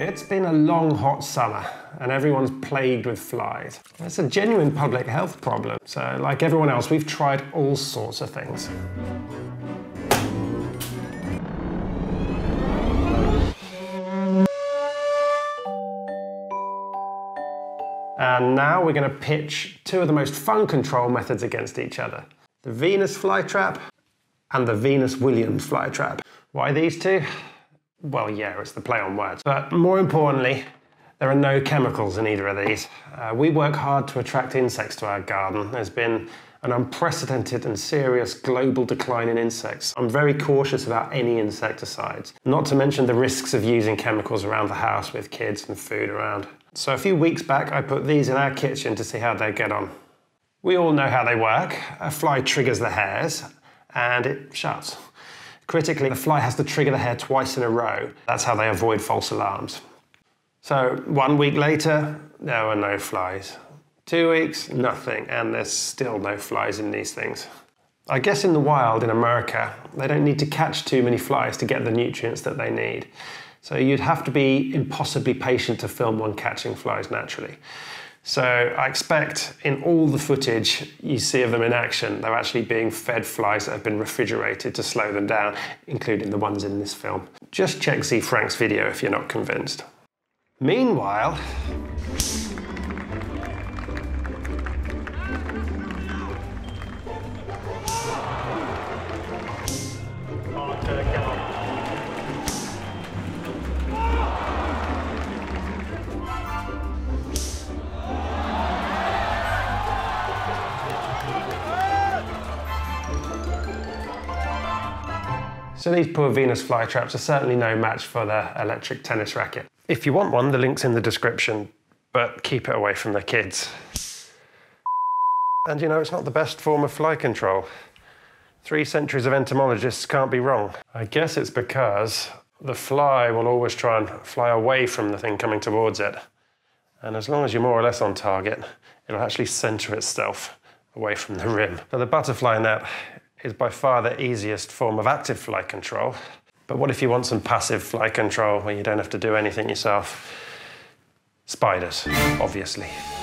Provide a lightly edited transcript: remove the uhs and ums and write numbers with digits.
It's been a long, hot summer, and everyone's plagued with flies. It's a genuine public health problem, so like everyone else, we've tried all sorts of things. And now we're going to pitch two of the most fun control methods against each other. The Venus flytrap and the Venus Williams flytrap. Why these two? Well, yeah, it's the play on words. But more importantly, there are no chemicals in either of these. We work hard to attract insects to our garden. There's been an unprecedented and serious global decline in insects. I'm very cautious about any insecticides, not to mention the risks of using chemicals around the house with kids and food around. So a few weeks back, I put these in our kitchen to see how they get on. We all know how they work. A fly triggers the hairs and it shuts. Critically, the fly has to trigger the hair twice in a row. That's how they avoid false alarms. So 1 week later, there were no flies. 2 weeks, nothing, and there's still no flies in these things. I guess in the wild in America, they don't need to catch too many flies to get the nutrients that they need. So you'd have to be impossibly patient to film one catching flies naturally. So I expect in all the footage you see of them in action, they're actually being fed flies that have been refrigerated to slow them down, including the ones in this film. Just check Z Frank's video if you're not convinced. Meanwhile, so these poor Venus flytraps are certainly no match for the electric tennis racket. If you want one, the link's in the description, but keep it away from the kids. And you know, it's not the best form of fly control. 3 centuries of entomologists can't be wrong. I guess it's because the fly will always try and fly away from the thing coming towards it. And as long as you're more or less on target, it'll actually center itself away from the rim. So the butterfly net is by far the easiest form of active fly control. But what if you want some passive fly control where you don't have to do anything yourself? Spiders, obviously.